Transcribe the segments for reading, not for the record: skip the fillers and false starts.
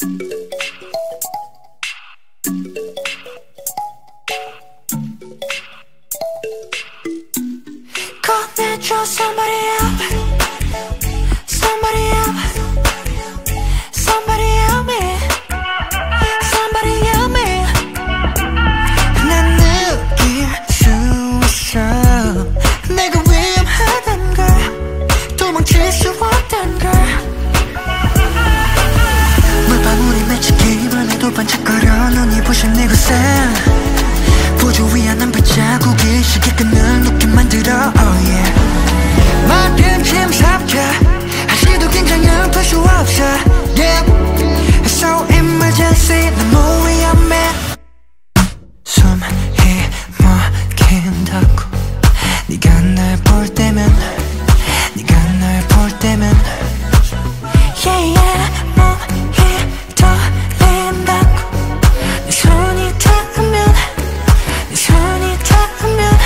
Call somebody up, somebody up, somebody help me, somebody help me. 난 느낄 수 있어 내가 위험하단 걸, 도망칠 수 없단 걸. 물방울이 맺히기만 해도 반짝거려 눈이 부신 내 구슬 부주 위한 한 발자국이 시계 끈을 놓게 만들어. Oh yeah. 막은 침삽자 아직도 긴장은 풀 수 없어. Yeah, it's so emergency. 난 위험해. 숨이 막힌다고 네가 날 볼 때면, 네가 날 볼 때면 yeah yeah 몸이 떨린다고 내 손이 닿으면, 내 손이 닿으면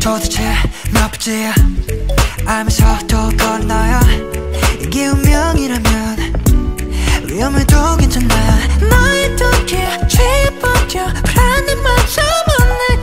도대체 나쁘지 알면서도 건너야 이게 운명이라면 위험해도 괜찮아. 너의 두길 쥐어버려 불안에 맞춰 보내.